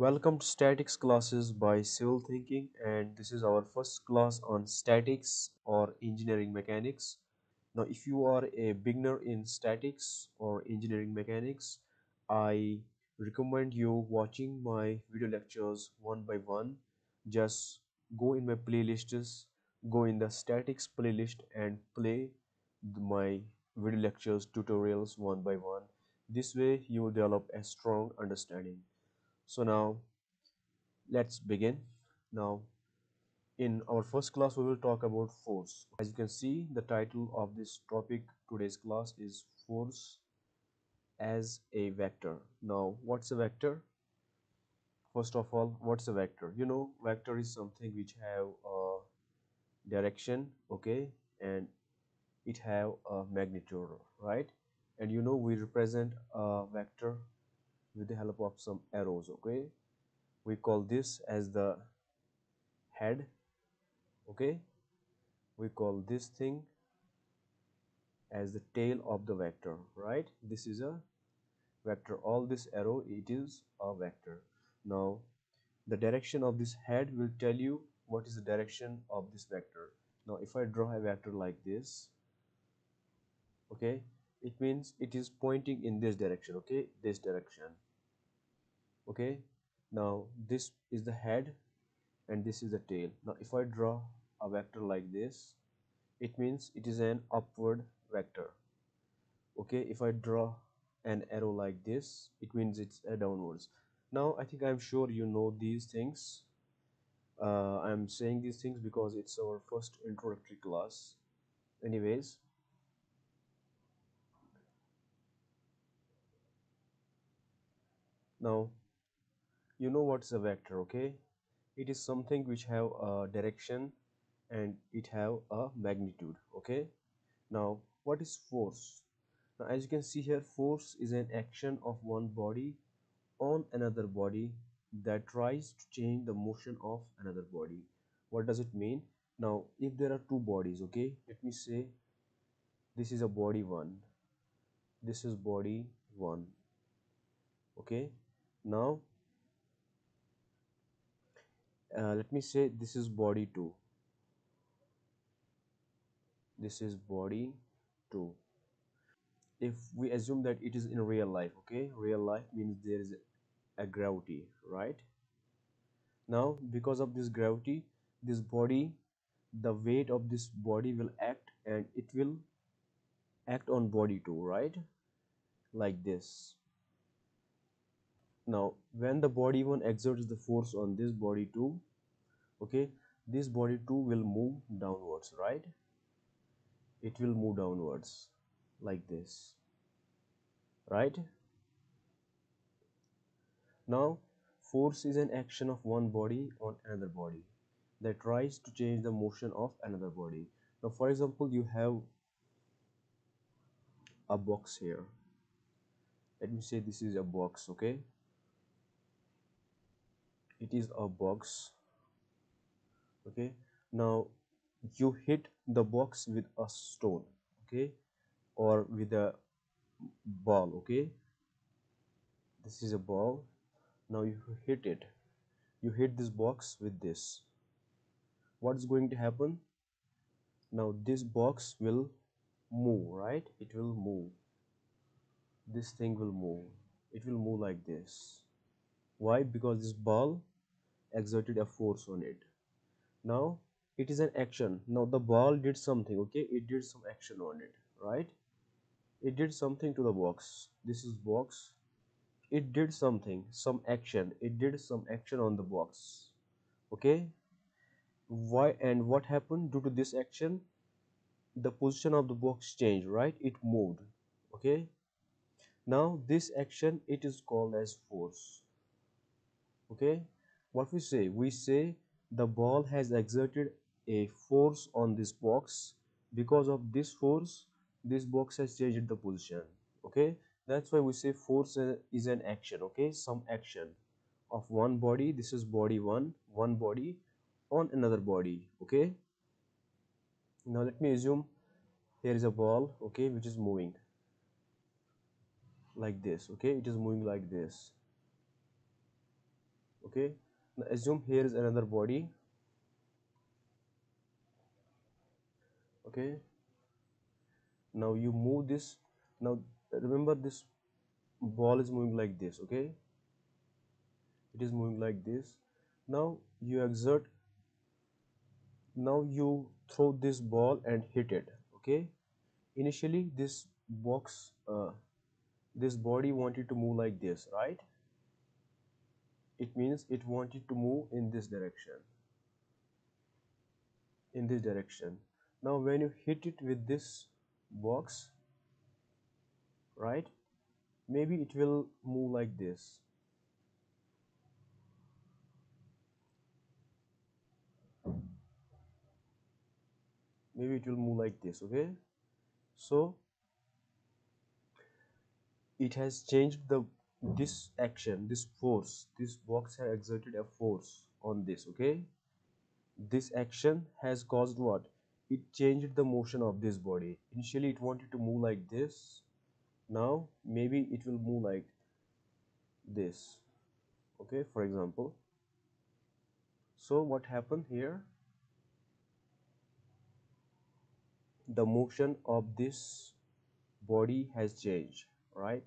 Welcome to Statics classes by Civil Thinking, and this is our first class on statics or engineering mechanics. Now if you are a beginner in statics or engineering mechanics, I recommend you watching my video lectures one by one. Just go in my playlists, go in the statics playlist and play my video lectures tutorials one by one. This way you will develop a strong understanding. So now let's begin. Now in our first class we will talk about force. As you can see, the title of this topic today's class is force as a vector. Now what's a vector? First of all, what's a vector? You know, vector is something which have a direction, okay, and it have a magnitude, right? And you know, we represent a vector with the help of some arrows, okay? We call this as the head, okay? We call this thing as the tail of the vector, right? This is a vector. All this arrow, it is a vector. Now the direction of this head will tell you what is the direction of this vector. Now if I draw a vector like this, okay, it means it is pointing in this direction, okay, this direction, okay. Now this is the head and this is the tail. Now if I draw a vector like this, it means it is an upward vector, okay. If I draw an arrow like this, it means it's a downwards. Now I think I'm sure you know these things. I'm saying these things because it's our first introductory class. Anyways, now you know what's a vector, okay? It is something which have a direction and it have a magnitude, okay? Now what is force? Now as you can see here, force is an action of one body on another body that tries to change the motion of another body. What does it mean? Now if there are two bodies, okay, let me say this is a body one, this is body one, okay? Now let me say this is body 2, this is body 2. If we assume that it is in real life, okay, real life means there is a gravity, right? Now because of this gravity, this body, the weight of this body will act and it will act on body 2, right, like this. Now when the body 1 exerts the force on this body 2, okay, this body 2 will move downwards, right? It will move downwards like this, right? Now force is an action of one body on another body that tries to change the motion of another body. Now for example, you have a box here. Let me say this is a box, okay? It is a box, okay? Now you hit the box with a stone, okay, or with a ball, okay? This is a ball. Now you hit it, you hit this box with this. What is going to happen? Now this box will move, right? It will move. This thing will move. It will move like this. Why? Because this ball exerted a force on it. Now it is an action. Now the ball did something, okay? It did some action on it, right? It did something to the box. This is box. It did something, some action. It did some action on the box, okay? Why and what happened due to this action? The position of the box changed, right? It moved, okay? Now this action, it is called as force, okay? What we say? We say the ball has exerted a force on this box. Because of this force, this box has changed the position, okay? That's why we say force is an action, okay? Some action of one body, this is body one body on another body, okay? Now let me assume here is a ball, okay, which is moving like this, okay? It is moving like this. Okay, now assume here is another body. Okay, now you move this. Now remember, this ball is moving like this. Okay, it is moving like this. Now you exert, now you throw this ball and hit it. Okay, initially this box, this body wanted to move like this, right? It means it wanted to move in this direction, in this direction. Now when you hit it with this box, right, maybe it will move like this. Maybe it will move like this. Okay, so it has changed this action, this force. This box has exerted a force on this. Okay, this action has caused what? It changed the motion of this body. Initially it wanted to move like this. Now maybe it will move like this. Okay, for example. So what happened here? The motion of this body has changed, right?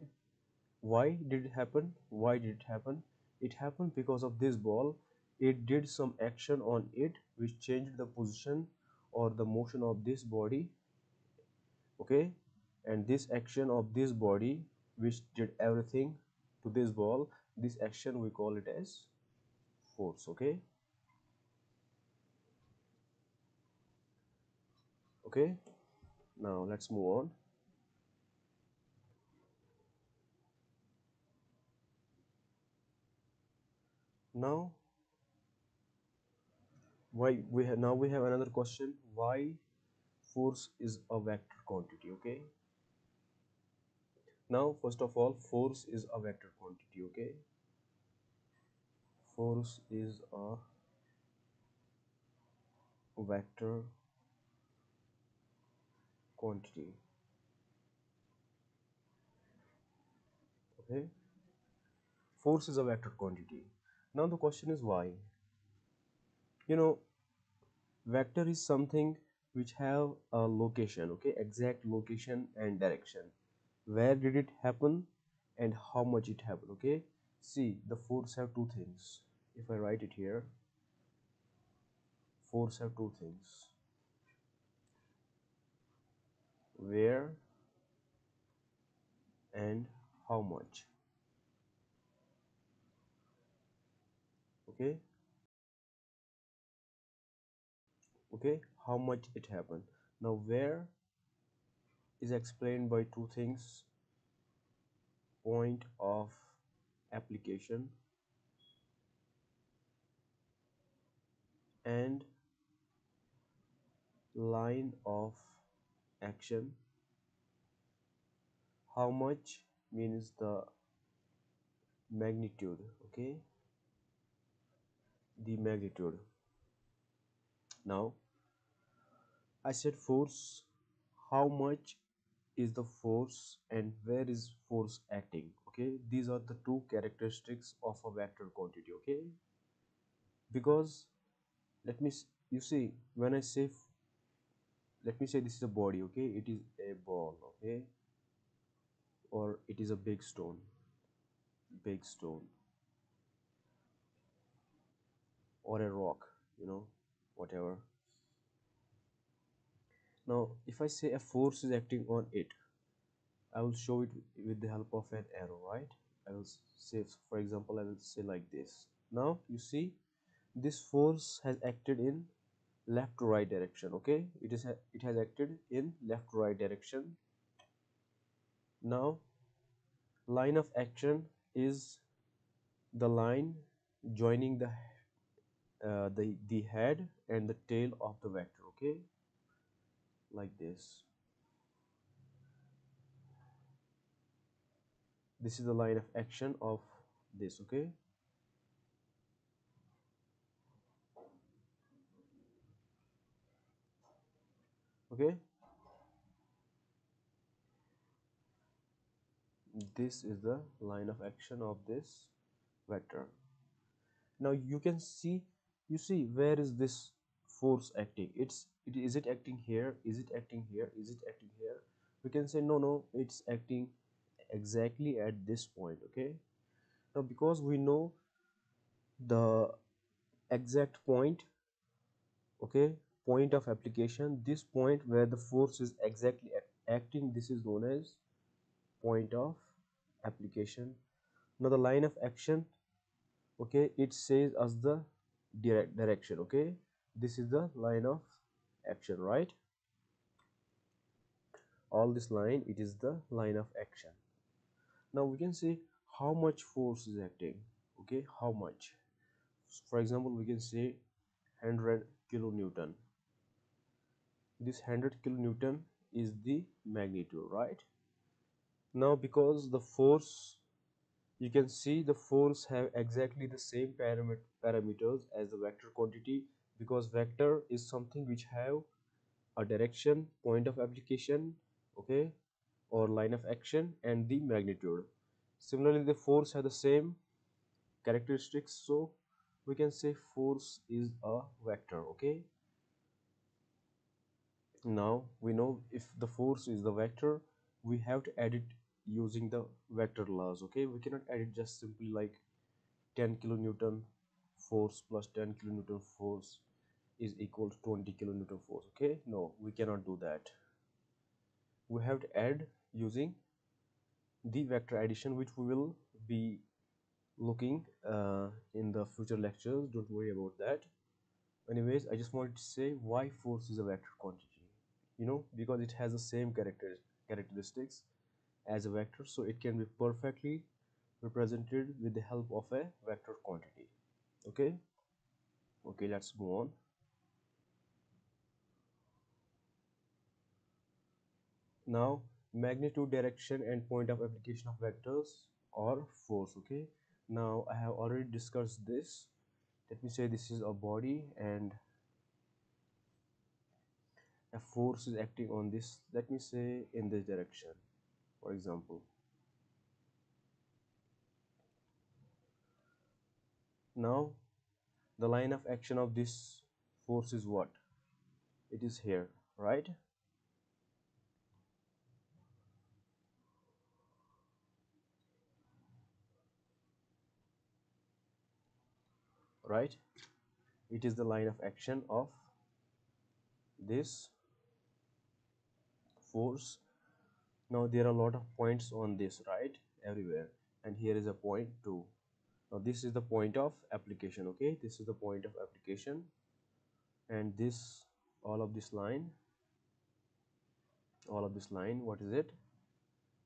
Why did it happen? Why did it happen? It happened because of this ball. It did some action on it which changed the position or the motion of this body. Okay, and this action of this body which did everything to this ball, this action we call it as force. Okay, okay, now let's move on. Now we have another question. Why force is a vector quantity? Okay, now first of all, force is a vector quantity. Okay, force is a vector quantity. Okay, force is a vector quantity. Now the question is why? You know, vector is something which have a location, okay, exact location and direction. Where did it happen and how much it happened? Okay, see, the force have two things. If I write it here, force have two things: where and how much. Okay, okay, how much it happened. Now where is explained by two things: point of application and line of action. How much means the magnitude. Okay, the magnitude. Now I said force, how much is the force and where is force acting. Okay, these are the two characteristics of a vector quantity. Okay, because let me say this is a body. Okay, it is a ball. Okay, or it is a big stone, big stone, or a rock, you know, whatever. Now if I say a force is acting on it, I will show it with the help of an arrow, right? I will say, for example, I will say like this. Now you see, this force has acted in left to right direction. Okay, it has acted in left to right direction. Now line of action is the line joining the head and the tail of the vector. Okay, like this. This is the line of action of this. Okay, okay, this is the line of action of this vector. Now you can see, you see where is this force acting? Is it acting here? Is it acting here? Is it acting here? We can say no, it's acting exactly at this point. Okay, now because we know the exact point, okay, point of application, this point where the force is exactly acting, this is known as point of application. Now the line of action, okay, it says as the direction. Okay, this is the line of action, right? All this line, it is the line of action. Now we can say how much force is acting. Okay, how much? For example, we can say 100 kilonewton. This 100 kilonewton is the magnitude, right? Now because the force, you can see the force have exactly the same parameters as the vector quantity, because vector is something which have a direction, point of application, okay, or line of action, and the magnitude. Similarly, the force has the same characteristics, so we can say force is a vector. Okay, now we know if the force is the vector, we have to add it using the vector laws. Okay, we cannot add it just simply like 10 kilonewton force plus 10 kilonewton force is equal to 20 kilonewton force. Okay, no, we cannot do that. We have to add using the vector addition, which we will be looking in the future lectures. Don't worry about that. Anyways, I just wanted to say why force is a vector quantity, you know, because it has the same characteristics as a vector, so it can be perfectly represented with the help of a vector quantity. Okay, let's move on. Now magnitude, direction, and point of application of vectors or force. Okay, now I have already discussed this. Let me say this is a body and a force is acting on this, let me say in this direction, for example. Now the line of action of this force is what? It is here, right? Right, it is the line of action of this force. Now there are a lot of points on this, right, everywhere, and here is a point too. Now this is the point of application. Okay, this is the point of application, and this, all of this line, what is it?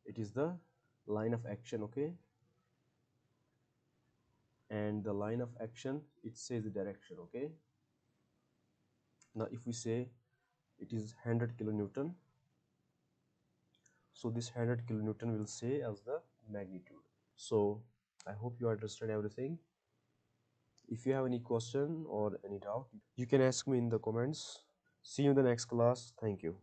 It is the line of action. Okay, and the line of action, it says the direction. Okay, now if we say it is 100 kilonewton, so this 100 kilonewton will say as the magnitude. So I hope you understand everything. If you have any question or any doubt, you can ask me in the comments. See you in the next class. Thank you.